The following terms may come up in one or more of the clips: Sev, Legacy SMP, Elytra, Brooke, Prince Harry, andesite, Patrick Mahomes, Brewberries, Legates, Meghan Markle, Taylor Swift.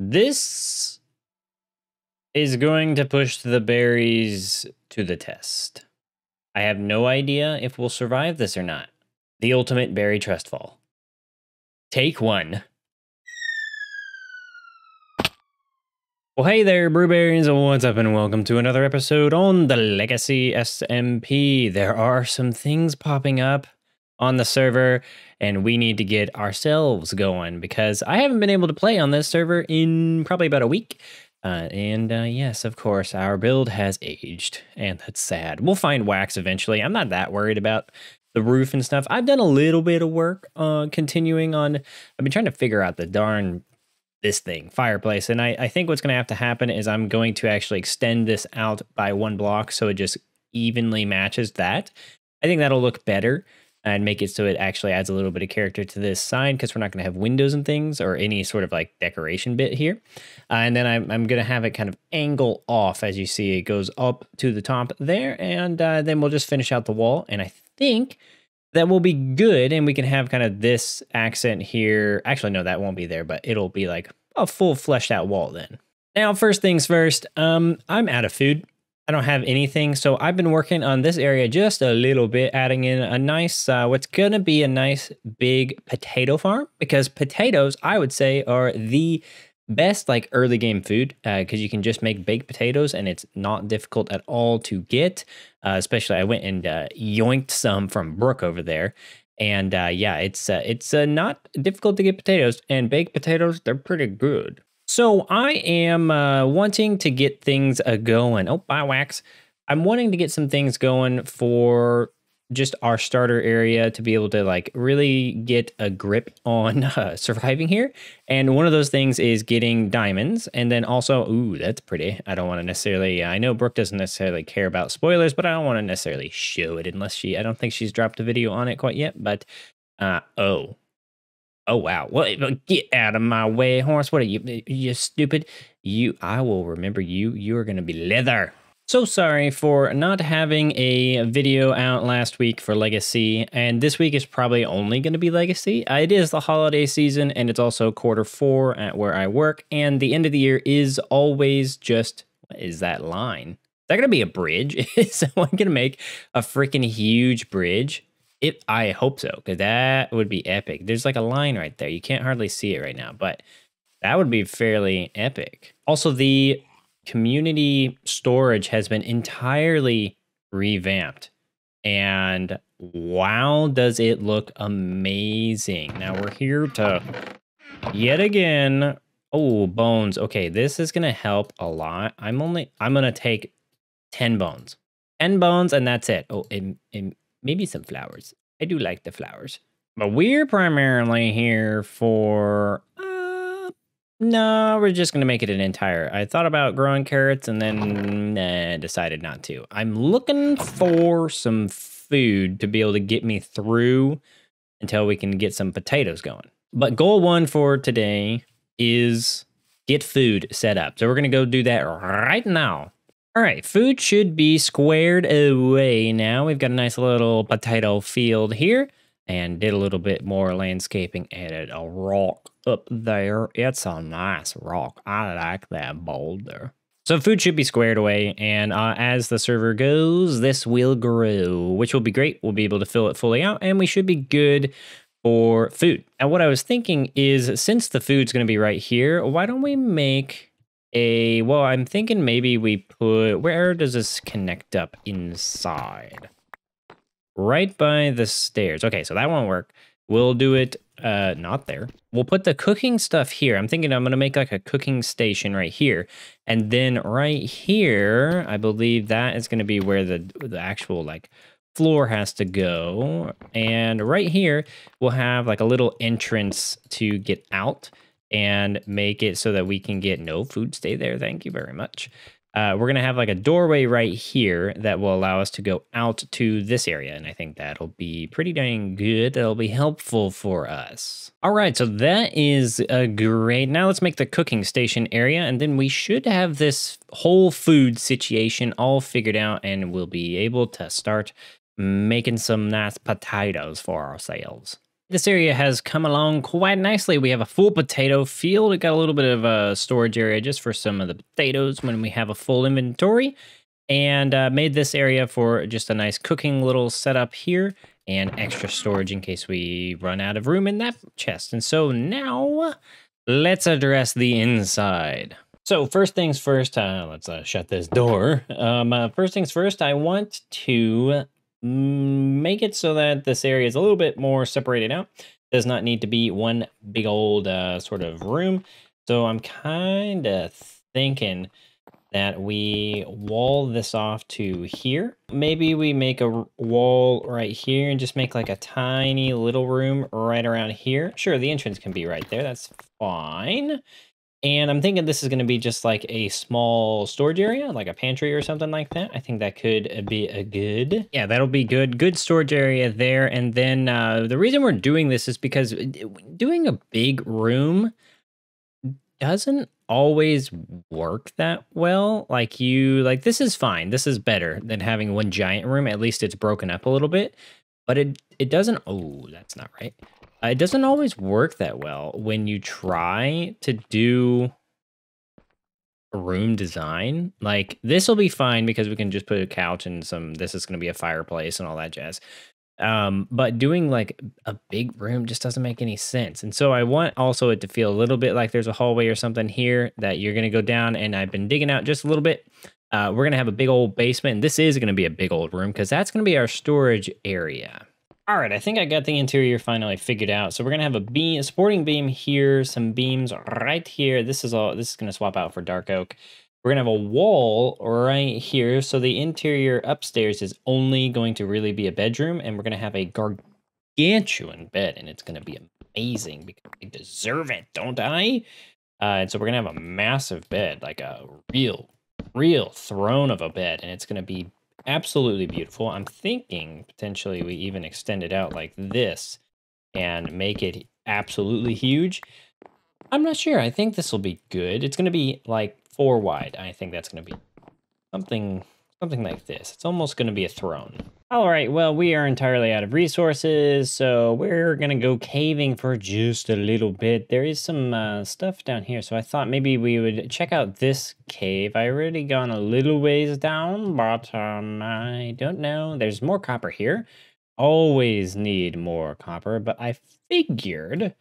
This is going to push the berries to the test. I have no idea if we'll survive this or not. The ultimate berry trust fall. Take one. Well, hey there, Brewberries. What's up, and welcome to another episode on the Legacy SMP. There are some things popping up on the server, and we need to get ourselves going because I haven't been able to play on this server in probably about a week. Yes, of course, our build has aged, and that's sad. We'll find wax eventually. I'm not that worried about the roof and stuff. I've done a little bit of work continuing on. I've been trying to figure out the darn this thing, fireplace. And I think what's going to have to happen is I'm going to actually extend this out by one block so it just evenly matches that. I think that'll look better and make it so it actually adds a little bit of character to this side because we're not going to have windows and things or any sort of like decoration bit here. And then I'm going to have it kind of angle off. As you see, it goes up to the top there, and then we'll just finish out the wall. And I think that will be good, and we can have kind of this accent here. Actually, no, that won't be there, but it'll be like a full fleshed out wall then. Now, first things first, I'm out of food. I don't have anything, so I've been working on this area just a little bit, adding in a nice, what's gonna be a nice big potato farm, because potatoes, I would say, are the best like early game food, because you can just make baked potatoes and it's not difficult at all to get, especially I went and yoinked some from Brooke over there. And yeah, it's not difficult to get potatoes, and baked potatoes, they're pretty good. So I am wanting to get things going. Oh, bye, Wax. I'm wanting to get some things going for just our starter area to be able to like really get a grip on surviving here. And one of those things is getting diamonds. And then also, ooh, that's pretty. I don't want to necessarily, I know Brooke doesn't necessarily care about spoilers, but I don't want to necessarily show it unless I don't think she's dropped a video on it quite yet, but Oh, wow. Well, get out of my way, horse. What are you stupid? I will remember you. You're going to be leather. So sorry for not having a video out last week for Legacy. And this week is probably only going to be Legacy. It is the holiday season, and it's also Q4 at where I work. And the end of the year is always just, what is that line? Is that going to be a bridge? Is someone going to make a freaking huge bridge? I hope so, because that would be epic. There's like a line right there. You can't hardly see it right now, but that would be fairly epic. Also, the community storage has been entirely revamped, and wow, does it look amazing. Now we're here to, yet again, oh, bones. Okay, this is going to help a lot. I'm going to take 10 bones. 10 bones, and that's it. Oh, maybe some flowers. I do like the flowers. But we're primarily here for... no, we're just going to make it an entire... I thought about growing carrots and then decided not to. I'm looking for some food to be able to get me through until we can get some potatoes going. But goal one for today is get food set up. So we're going to go do that right now. All right, food should be squared away now. We've got a nice little potato field here and did a little bit more landscaping, added a rock up there. It's a nice rock. I like that boulder. So food should be squared away, and as the server goes, this will grow, which will be great. We'll be able to fill it fully out, and we should be good for food. And what I was thinking is, since the food's going to be right here, why don't we make... well, I'm thinking maybe we put, where does this connect up inside? Right by the stairs. Okay, so that won't work. We'll do it, not there. We'll put the cooking stuff here. I'm thinking I'm going to make like a cooking station right here. And then right here, I believe that is going to be where the actual like floor has to go. And right here, we'll have like a little entrance to get out and make it so that we can get no food. Stay there. Thank you very much. We're going to have like a doorway right here that will allow us to go out to this area. And I think that'll be pretty dang good. That'll be helpful for us. All right. So that is great. Now let's make the cooking station area. And then we should have this whole food situation all figured out. And we'll be able to start making some nice potatoes for ourselves. This area has come along quite nicely. We have a full potato field. We got a little bit of a storage area just for some of the potatoes when we have a full inventory, and made this area for just a nice cooking little setup here and extra storage in case we run out of room in that chest. And so now let's address the inside. So first things first, let's shut this door. First things first, I want to make it so that this area is a little bit more separated out. Does not need to be one big old sort of room. So I'm kind of thinking that we wall this off to here. Maybe we make a wall right here and just make like a tiny little room right around here. Sure, the entrance can be right there. That's fine. And I'm thinking this is going to be just like a small storage area, like a pantry or something like that. I think that could be a good. Yeah, that'll be good. Good storage area there. And then the reason we're doing this is because doing a big room doesn't always work that well. Like this is fine. This is better than having one giant room. At least it's broken up a little bit, but it doesn't. Oh, that's not right. It doesn't always work that well when you try to do room design. Like, this will be fine because we can just put a couch and some, this is going to be a fireplace and all that jazz. But doing like a big room just doesn't make any sense. And so I want also it to feel a little bit like there's a hallway or something here that you're going to go down. And I've been digging out just a little bit. We're going to have a big old basement. And this is going to be a big old room because that's going to be our storage area. All right, I think I got the interior finally figured out. So we're gonna have a beam, a supporting beam here, some beams right here. This is gonna swap out for dark oak. We're gonna have a wall right here. So the interior upstairs is only going to really be a bedroom, and we're gonna have a gargantuan bed, and it's gonna be amazing because I deserve it, don't I? And so we're gonna have a massive bed, like a real throne of a bed, and it's gonna be absolutely beautiful. I'm thinking potentially we even extend it out like this and make it absolutely huge. I'm not sure. I think this will be good. It's going to be like 4 wide. I think that's going to be something like this. It's almost going to be a throne. All right. Well, we are entirely out of resources, so we're going to go caving for just a little bit. There is some stuff down here, so I thought maybe we would check out this cave. I already gone a little ways down, but I don't know. There's more copper here. Always need more copper, but I figured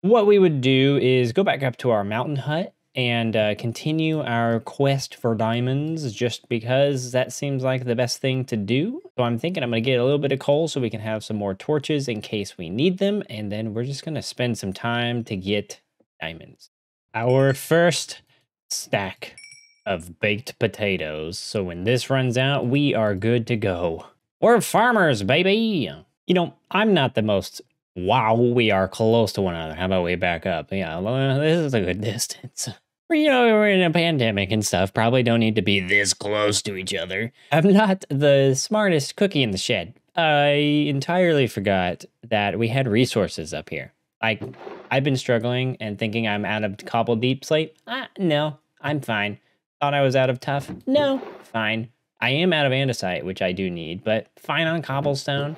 what we would do is go back up to our mountain hut and continue our quest for diamonds just because that seems like the best thing to do. So I'm thinking I'm gonna get a little bit of coal so we can have some more torches in case we need them. And then we're just gonna spend some time to get diamonds. Our first stack of baked potatoes. So when this runs out, we are good to go. We're farmers, baby. You know, I'm not the most, wow, we are close to one another. How about we back up? Yeah, this is a good distance. You know, we're in a pandemic and stuff. Probably don't need to be this close to each other. I'm not the smartest cookie in the shed. I entirely forgot that we had resources up here. Like, I've been struggling and thinking I'm out of cobble deep slate. No, I'm fine. Thought I was out of tough. No, fine. I am out of andesite, which I do need, but fine on cobblestone.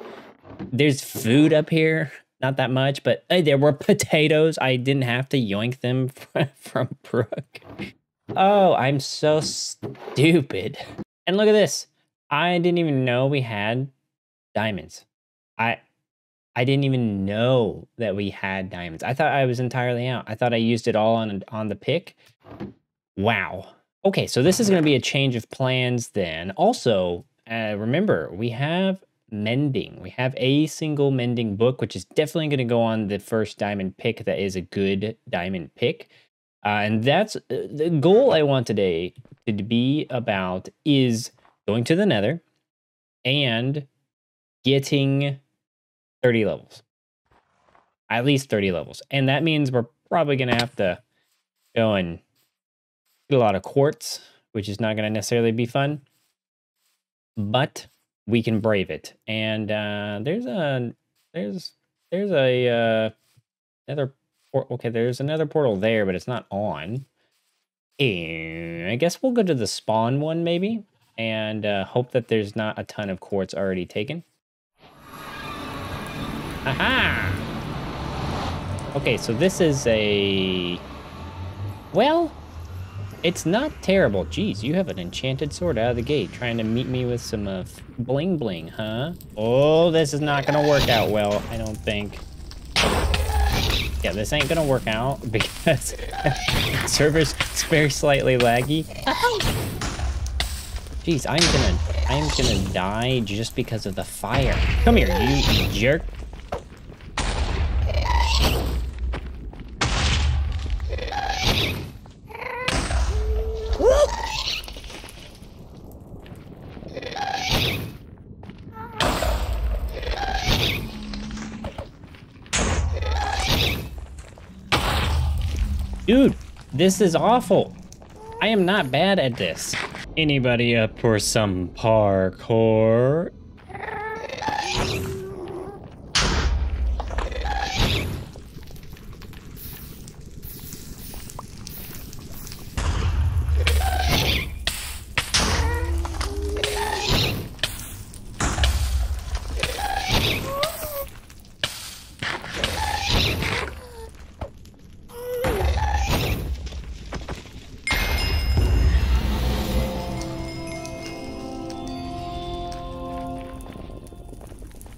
There's food up here. Not that much, but there were potatoes. I didn't have to yoink them from Brooke. Oh, I'm so stupid. And look at this. I didn't even know we had diamonds. I didn't even know that we had diamonds. I thought I was entirely out. I thought I used it all on the pick. Wow. Okay, so this is going to be a change of plans then. Also, remember, we have mending. We have a single mending book, which is definitely going to go on the first diamond pick. That is a good diamond pick. And that's the goal I want today to be about, is going to the nether and getting 30 levels, at least 30 levels. And that means we're probably going to have to go and get a lot of quartz, which is not going to necessarily be fun, but we can brave it. And there's another portal there, but it's not on. And I guess we'll go to the spawn one maybe, and hope that there's not a ton of quartz already taken. Aha! Okay, so this is a... well, it's not terrible. Jeez, you have an enchanted sword out of the gate, trying to meet me with some bling bling, huh? Oh, this is not gonna work out well, I don't think. Yeah, this ain't gonna work out because the server's very slightly laggy. Jeez, I'm gonna die just because of the fire. Come here, you jerk. Dude, this is awful. I am not bad at this. Anybody up for some parkour?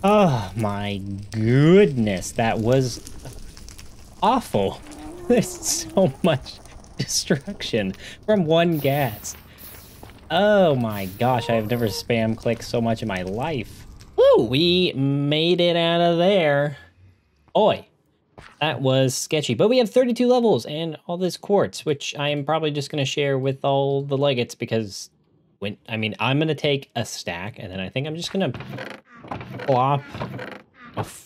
Oh my goodness, that was awful. There's so much destruction from one gas. Oh my gosh, I've never spam clicked so much in my life. Woo, we made it out of there. Oi, that was sketchy, but we have 32 levels and all this quartz, which I am probably just going to share with all the legates because, when, I mean, I'm going to take a stack and then I think I'm just going to... plop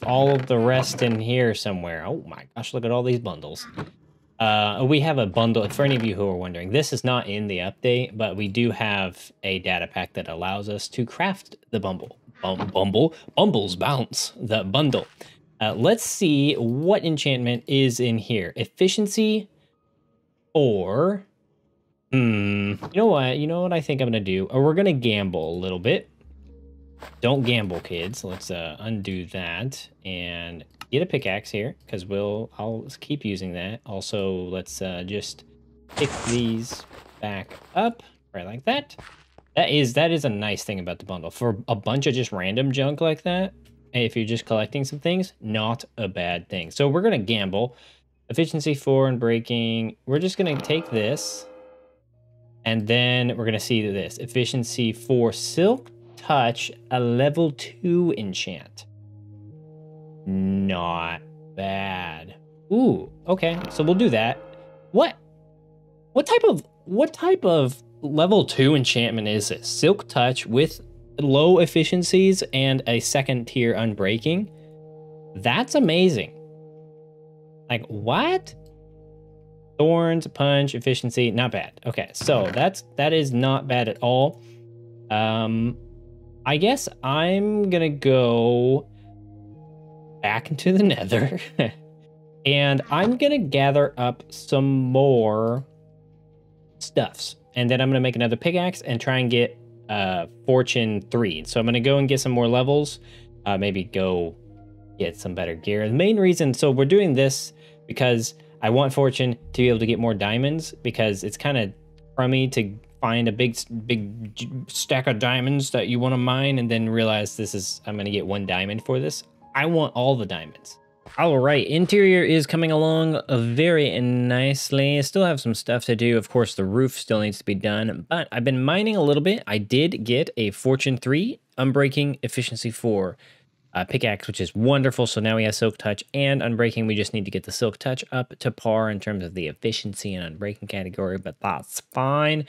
all of the rest in here somewhere. Oh my gosh, look at all these bundles. We have a bundle, for any of you who are wondering, this is not in the update, but we do have a data pack that allows us to craft the bundle. Let's see what enchantment is in here. Efficiency or, you know what I think I'm gonna do? Or we're gonna gamble a little bit. Don't gamble, kids. Let's undo that and get a pickaxe here because I'll keep using that. Also, let's just pick these back up right like that. That is a nice thing about the bundle. For a bunch of just random junk like that, if you're just collecting some things, not a bad thing. So we're going to gamble. Efficiency 4 and breaking. We're just going to take this and then we're going to see this. Efficiency 4 silk. Touch a level 2 enchant. Not bad. Ooh, okay, so we'll do that. What type of level 2 enchantment is this? Silk touch with low efficiencies and a 2nd tier unbreaking. That's amazing. Like what? Thorns, punch, efficiency, not bad. Okay, so that is not bad at all. I guess I'm gonna go back into the nether and I'm gonna gather up some more stuffs and then I'm gonna make another pickaxe and try and get fortune 3. So I'm gonna go and get some more levels, maybe go get some better gear. The main reason, so we're doing this because I want fortune to be able to get more diamonds because it's kind of crummy to find a big stack of diamonds that you want to mine and then realize this is, I'm going to get 1 diamond for this. I want all the diamonds. All right, interior is coming along very nicely. I still have some stuff to do. Of course, the roof still needs to be done, but I've been mining a little bit. I did get a fortune 3, unbreaking, efficiency 4 pickaxe, which is wonderful. So now we have silk touch and unbreaking. We just need to get the silk touch up to par in terms of the efficiency and unbreaking category, but that's fine.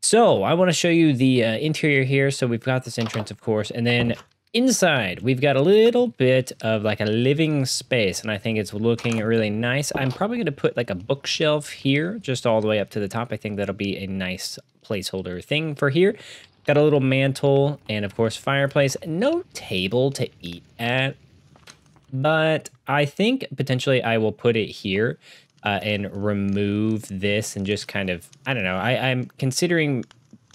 So I want to show you the interior here. So we've got this entrance, of course, and then inside we've got a little bit of like a living space, and I think it's looking really nice. I'm probably going to put like a bookshelf here just all the way up to the top. I think that'll be a nice placeholder thing for here. Got a little mantle and, of course, fireplace. No table to eat at, but I think potentially I will put it here. And remove this and just kind of, I don't know, I'm considering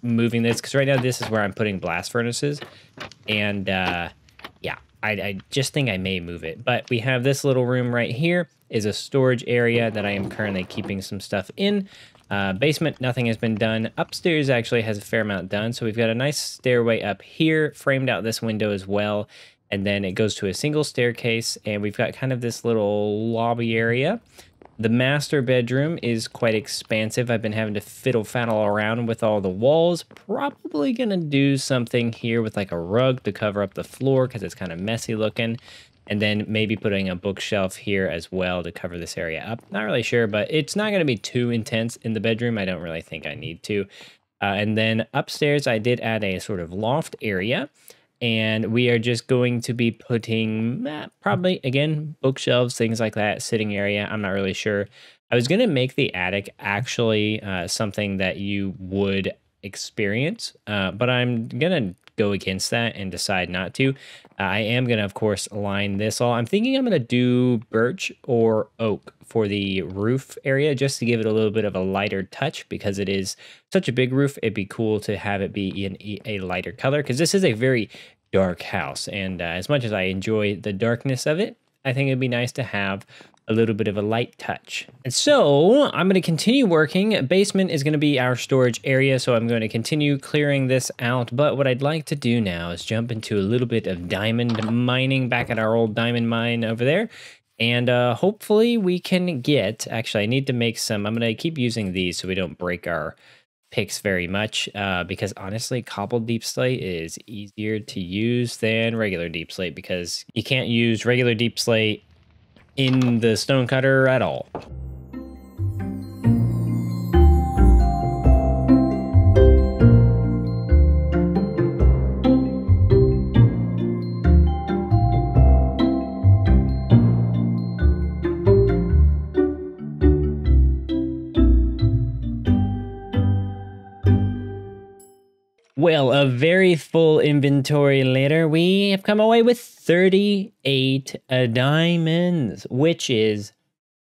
moving this because right now this is where I'm putting blast furnaces. And yeah, I just think I may move it. But we have this little room right here. is a storage area that I am currently keeping some stuff in. Basement, nothing has been done. Upstairs actually has a fair amount done. So we've got a nice stairway up here, framed out this window as well. And then it goes to a single staircase, and we've got kind of this little lobby area. The master bedroom is quite expansive. I've been having to fiddle-faddle around with all the walls. Probably gonna do something here with like a rug to cover up the floor because it's kind of messy looking. And then maybe putting a bookshelf here as well to cover this area up. Not really sure, but it's not going to be too intense in the bedroom. I don't really think I need to. And then upstairs, I did add a sort of loft area. And we are just going to be putting probably, again, bookshelves, things like that, sitting area. I'm not really sure. I was going to make the attic actually something that you would experience, but I'm going to go against that and decide not to. I am going to, of course, line this all. I'm thinking I'm going to do birch or oak for the roof area just to give it a little bit of a lighter touch because it is such a big roof. It'd be cool to have it be in a lighter color because this is a very dark house. And as much as I enjoy the darkness of it, I think it'd be nice to have a little bit of a light touch. And so I'm going to continue working. Basement is going to be our storage area, so I'm going to continue clearing this out. But what I'd like to do now is jump into a little bit of diamond mining back at our old diamond mine over there. And hopefully we can get, actually I need to make some, I'm going to keep using these so we don't break our picks very much because honestly cobbled deep slate is easier to use than regular deep slate because you can't use regular deep slate in the stone cutter at all. Well, a very full inventory later, we have come away with 38 diamonds, which is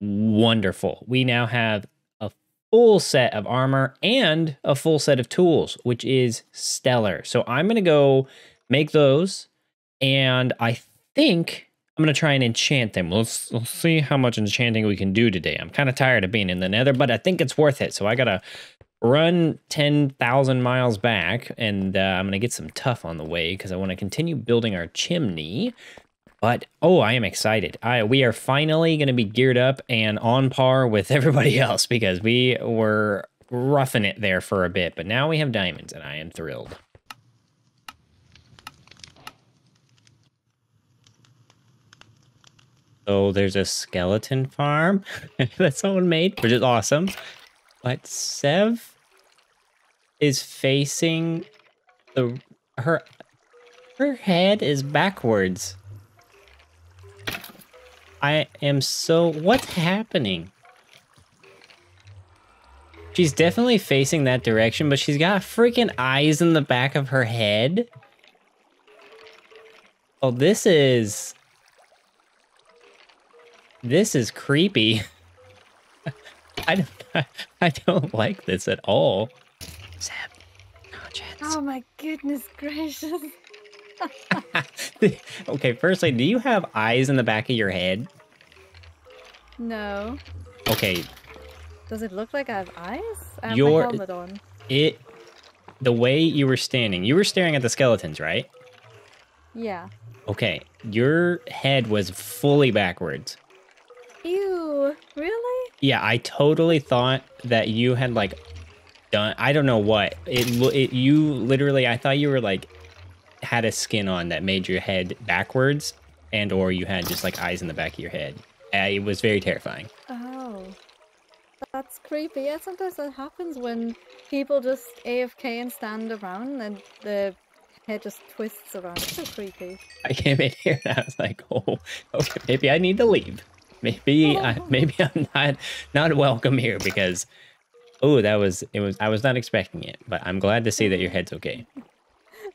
wonderful. We now have a full set of armor and a full set of tools, which is stellar. So I'm going to go make those, and I think I'm going to try and enchant them. Let's see how much enchanting we can do today. I'm kind of tired of being in the nether, but I think it's worth it, so I got to run 10,000 miles back, and I'm going to get some tuff on the way because I want to continue building our chimney. But, oh, I am excited. We are finally going to be geared up and on par with everybody else because we were roughing it there for a bit. But now we have diamonds, and I am thrilled. Oh, there's a skeleton farm that someone made, which is awesome. But Sev is facing her head is backwards. I am so, what's happening? She's definitely facing that direction, but she's got freaking eyes in the back of her head. Oh, this is creepy. I don't like this at all. Sev, no chance. Oh my goodness gracious. Okay, firstly, do you have eyes in the back of your head? No. Okay. Does it look like I have eyes? I have my helmet on. The way you were standing, you were staring at the skeletons, right? Yeah. Okay, your head was fully backwards. Ew, really? Yeah, I totally thought that you had like done, I don't know what. You literally, I thought you were like, had a skin on that made your head backwards, and or you had just like eyes in the back of your head. It was very terrifying. Oh, that's creepy. Yeah, sometimes that happens when people just AFK and stand around and the head just twists around. It's so creepy. I came in here and I was like, oh, okay, maybe I need to leave. Maybe I'm not welcome here because, oh, I was not expecting it, but I'm glad to see that your head's okay.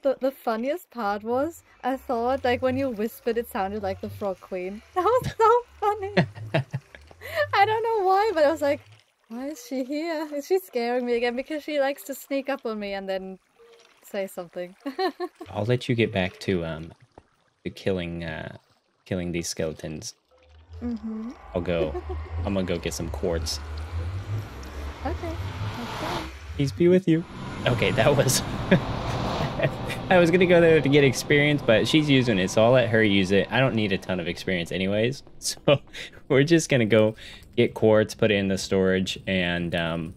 The funniest part was, I thought like when you whispered, it sounded like the Frog Queen. That was so funny. I don't know why, but I was like, why is she here? Is she scaring me again? Because she likes to sneak up on me and then say something. I'll let you get back to killing these skeletons. Mm-hmm. I'm gonna go get some quartz. Okay. Peace be with you. Okay, that was... I was gonna go there to get experience, but she's using it, so I'll let her use it. I don't need a ton of experience anyways, so we're just gonna go get quartz, put it in the storage, and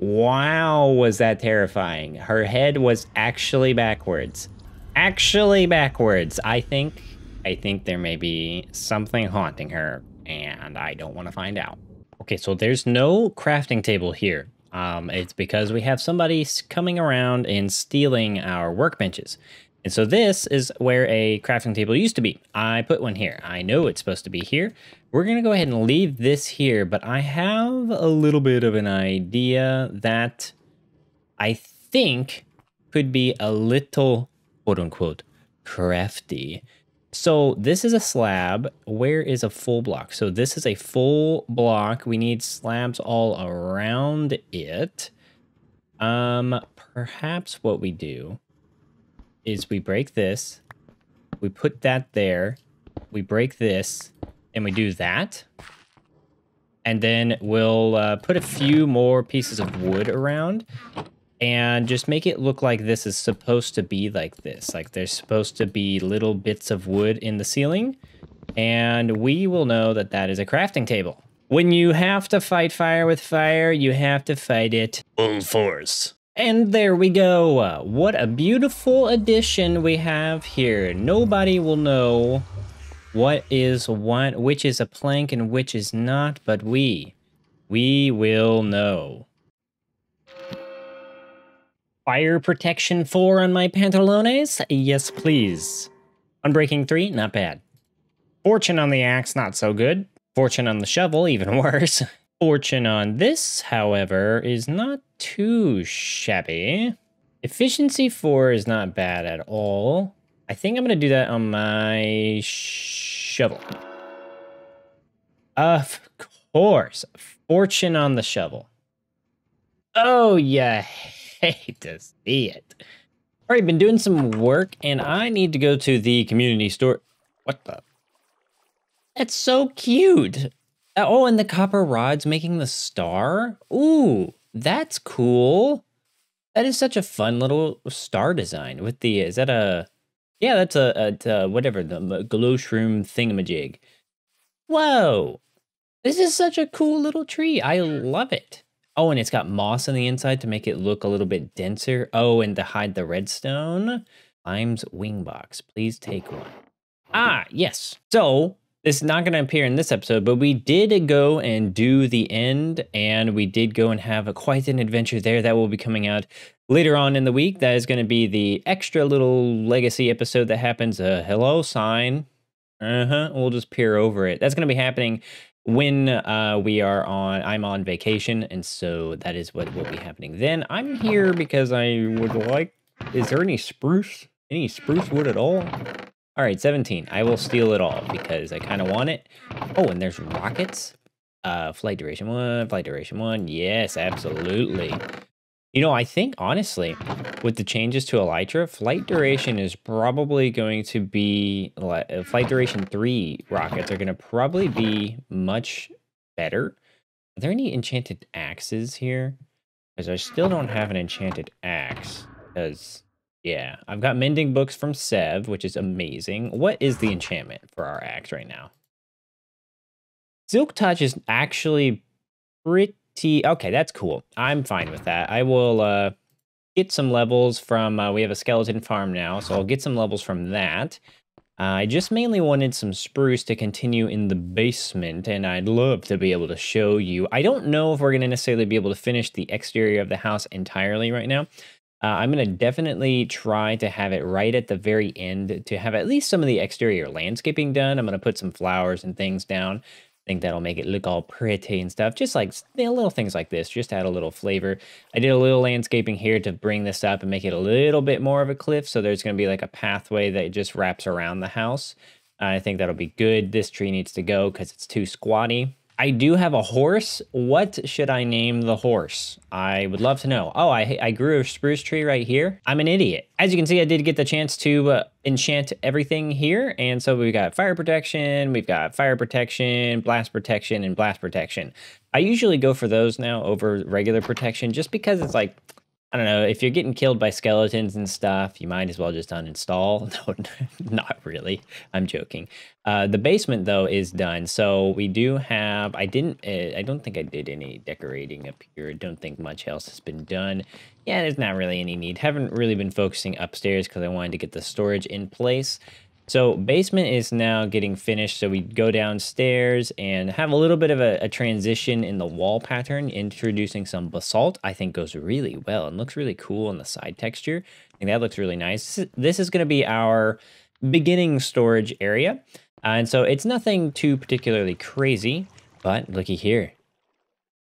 wow, was that terrifying. Her head was actually backwards. Actually backwards. I think there may be something haunting her, and I don't want to find out. Okay, so there's no crafting table here. It's because we have somebody coming around and stealing our workbenches. And so this is where a crafting table used to be. I put one here. I know it's supposed to be here. We're going to go ahead and leave this here, but I have a little bit of an idea that I think could be a little, quote unquote, crafty. So this is a slab. Where is a full block? So this is a full block. We need slabs all around it. Perhaps what we do is we break this, we put that there, we break this, and we do that. And then we'll put a few more pieces of wood around and just make it look like this is supposed to be like this. Like there's supposed to be little bits of wood in the ceiling, and we will know that that is a crafting table. When you have to fight fire with fire, you have to fight it full force. And there we go. What a beautiful addition we have here. Nobody will know what is what, which is a plank and which is not, but we will know. Fire protection 4 on my pantalones? Yes, please. Unbreaking 3, not bad. Fortune on the axe, not so good. Fortune on the shovel, even worse. Fortune on this, however, is not too shabby. Efficiency 4 is not bad at all. I think I'm gonna do that on my shovel. Of course, fortune on the shovel. Oh, yeah, hate to see it. All right, been doing some work, and I need to go to the community store. What the? That's so cute. Oh, and the copper rods making the star? Ooh, that's cool. That is such a fun little star design with the, is that a, yeah, that's a whatever, the glow shroom thingamajig. Whoa, this is such a cool little tree. I love it. Oh, and it's got moss on the inside to make it look a little bit denser. Oh, and to hide the redstone. Lime's wing box, please take one. Ah, yes. So, this is not going to appear in this episode, but we did go and do the end, and we did go and have quite an adventure there that will be coming out later on in the week. That is going to be the extra little legacy episode that happens. Hello sign. Uh-huh. We'll just peer over it. That's going to be happening when I'm on vacation, and so that is what will be happening then. I'm here because I would like... Is there any spruce? Any spruce wood at all? All right, 17. I will steal it all because I kind of want it. Oh, and there's rockets. Flight duration 1, flight duration 1. Yes, absolutely. You know, I think, honestly, with the changes to Elytra, flight duration is probably going to be... Flight duration 3 rockets are going to probably be much better. Are there any enchanted axes here? Because I still don't have an enchanted axe. Because... yeah, I've got mending books from Sev, which is amazing. What is the enchantment for our axe right now? Silk Touch is actually pretty... okay, that's cool. I'm fine with that. I will get some levels from... we have a skeleton farm now, so I'll get some levels from that. I just mainly wanted some spruce to continue in the basement, and I'd love to be able to show you. I don't know if we're going to necessarily be able to finish the exterior of the house entirely right now. I'm going to definitely try to have it right at the very end to have at least some of the exterior landscaping done. I'm going to put some flowers and things down. I think that'll make it look all pretty and stuff. Just like little things like this, just add a little flavor. I did a little landscaping here to bring this up and make it a little bit more of a cliff. So there's going to be like a pathway that just wraps around the house. I think that'll be good. This tree needs to go because it's too squatty. I do have a horse. What should I name the horse? I would love to know. Oh, I grew a spruce tree right here. I'm an idiot. As you can see, I did get the chance to enchant everything here. And so we've got fire protection, blast protection, and blast protection. I usually go for those now over regular protection just because it's like, I don't know, if you're getting killed by skeletons and stuff, you might as well just uninstall. No, not really. I'm joking. The basement, though, is done. So we do have... I don't think I did any decorating up here. I don't think much else has been done. Yeah, there's not really any need. Haven't really been focusing upstairs because I wanted to get the storage in place. So basement is now getting finished. So we go downstairs and have a little bit of a transition in the wall pattern, introducing some basalt. I think goes really well and looks really cool on the side texture. I think that looks really nice. This is going to be our beginning storage area. And so it's nothing too particularly crazy, but looky here.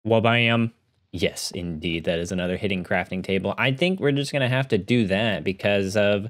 Wabam. Yes, indeed. That is another hidden crafting table. I think we're just going to have to do that because of...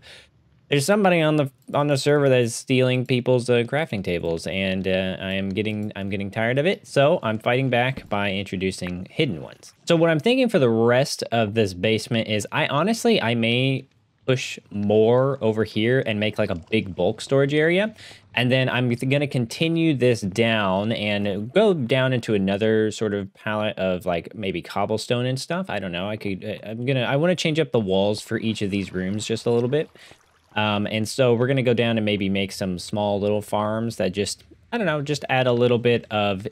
There's somebody on the server that is stealing people's crafting tables, and I'm getting tired of it. So I'm fighting back by introducing hidden ones. So what I'm thinking for the rest of this basement is, I may push more over here and make like a big bulk storage area, and then I'm gonna continue this down and go down into another sort of palette of like maybe cobblestone and stuff. I don't know. I want to change up the walls for each of these rooms just a little bit. And so we're going to go down and maybe make some small little farms that just, I don't know, just add a little bit of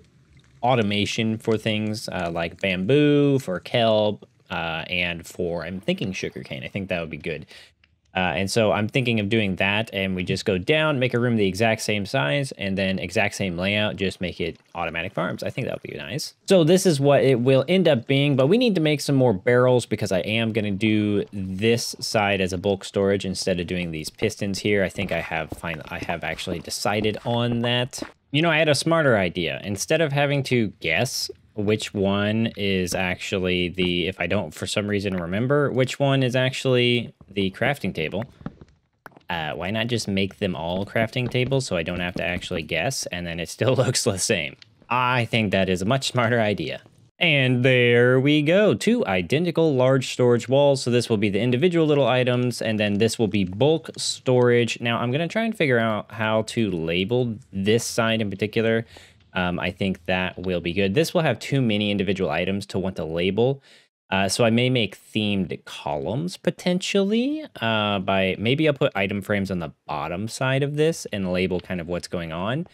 automation for things like bamboo, for kelp, and for, I'm thinking sugarcane. I think that would be good. And so I'm thinking of doing that, and we just go down, make a room the exact same size, and then exact same layout, just make it automatic farms. I think that would be nice. So this is what it will end up being, but we need to make some more barrels because I am going to do this side as a bulk storage instead of doing these pistons here. I think I have actually decided on that. You know, I had a smarter idea. Instead of having to guess which one is actually the, if I don't for some reason remember which one is actually the crafting table, why not just make them all crafting tables so I don't have to actually guess, and then it still looks the same? I think that is a much smarter idea. And there we go, two identical large storage walls. So this will be the individual little items, and then this will be bulk storage. Now I'm gonna try and figure out how to label this side in particular. I think that will be good. This will have too many individual items to want to label. So I may make themed columns potentially maybe I'll put item frames on the bottom side of this and label kind of what's going on.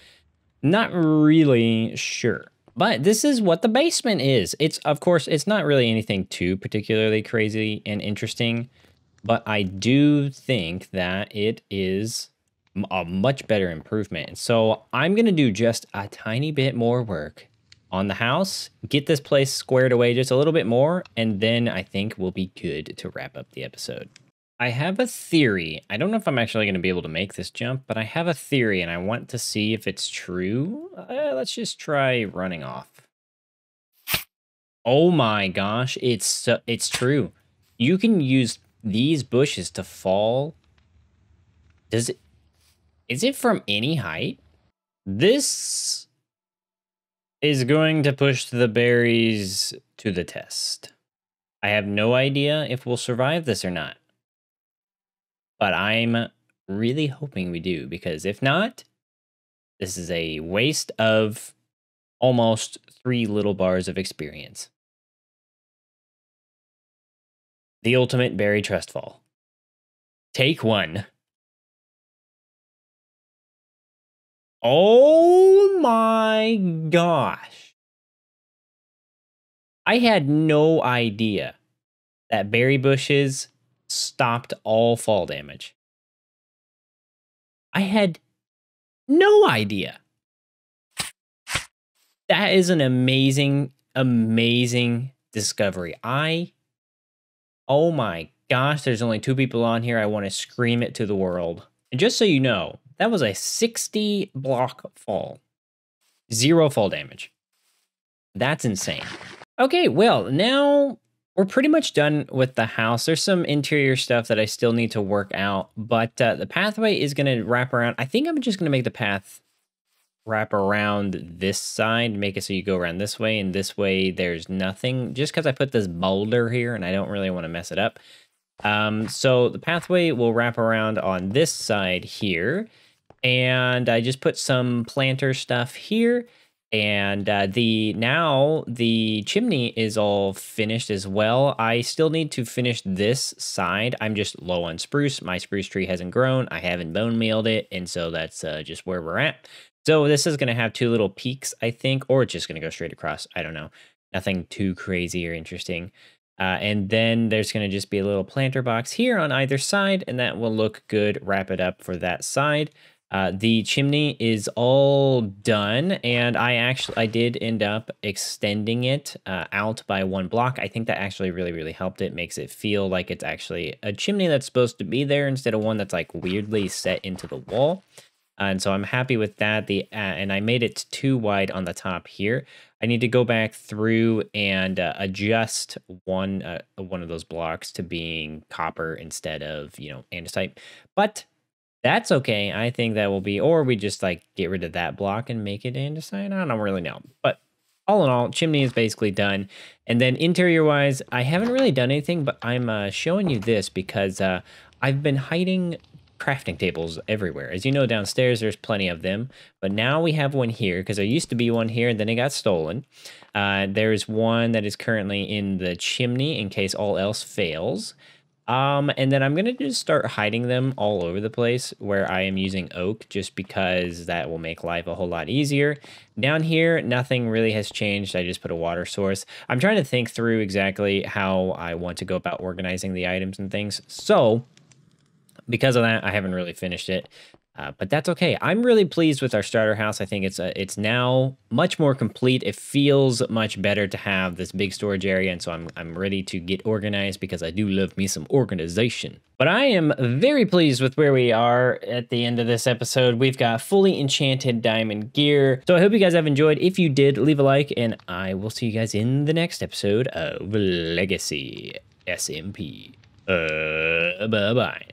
Not really sure, but this is what the basement is. It's, of course, it's not really anything too particularly crazy and interesting, but I do think that it is a much better improvement. And so I'm going to do just a tiny bit more work on the house, get this place squared away just a little bit more, and then I think we'll be good to wrap up the episode. I have a theory. I don't know if I'm actually going to be able to make this jump, but I have a theory and I want to see if it's true. Let's just try running off. Oh my gosh, it's true. You can use these bushes to fall. Is it from any height? This is going to push the berries to the test. I have no idea if we'll survive this or not, but I'm really hoping we do, because if not, this is a waste of almost 3 little bars of experience. The ultimate berry trust fall. Take 1. Oh my gosh. I had no idea that berry bushes stopped all fall damage. I had no idea. That is an amazing, amazing discovery. Oh my gosh, there's only 2 people on here. I want to scream it to the world. And just so you know, that was a 60 block fall. 0 fall damage. That's insane. Okay, well, now we're pretty much done with the house. There's some interior stuff that I still need to work out, but the pathway is going to wrap around. I think I'm just going to make the path wrap around this side, make it so you go around this way, and this way there's nothing, just because I put this boulder here and I don't really want to mess it up. So the pathway will wrap around on this side here, and I just put some planter stuff here. And now the chimney is all finished as well. I still need to finish this side. I'm just low on spruce. My spruce tree hasn't grown. I haven't bone mealed it. And so that's just where we're at. So this is going to have two little peaks, I think, or it's just going to go straight across. I don't know. Nothing too crazy or interesting. And then there's going to just be a little planter box here on either side, and that will look good. Wrap it up for that side. The chimney is all done, and I did end up extending it out by one block. I think that actually really helped. It makes it feel like it's actually a chimney that's supposed to be there instead of one that's like weirdly set into the wall. And so I'm happy with that. And I made it too wide on the top here. I need to go back through and adjust one of those blocks to being copper instead of, you know, andesite, but that's okay. I think that will be, or we just like get rid of that block and make it andesite. I don't really know, but all in all, chimney is basically done. And then interior wise, I haven't really done anything, but I'm showing you this because I've been hiding crafting tables everywhere. As you know, downstairs, there's plenty of them, but now we have one here because there used to be one here and then it got stolen. There's one that is currently in the chimney in case all else fails. And then I'm going to just start hiding them all over the place where I am using oak, just because that will make life a whole lot easier. Down here, nothing really has changed. I just put a water source. I'm trying to think through exactly how I want to go about organizing the items and things. So because of that, I haven't really finished it. But that's okay. I'm really pleased with our starter house. I think it's now much more complete. It feels much better to have this big storage area, and so I'm ready to get organized because I do love me some organization. But I am very pleased with where we are at the end of this episode. We've got fully enchanted diamond gear. So I hope you guys have enjoyed. If you did, leave a like, and I will see you guys in the next episode of Legacy SMP. Bye-bye.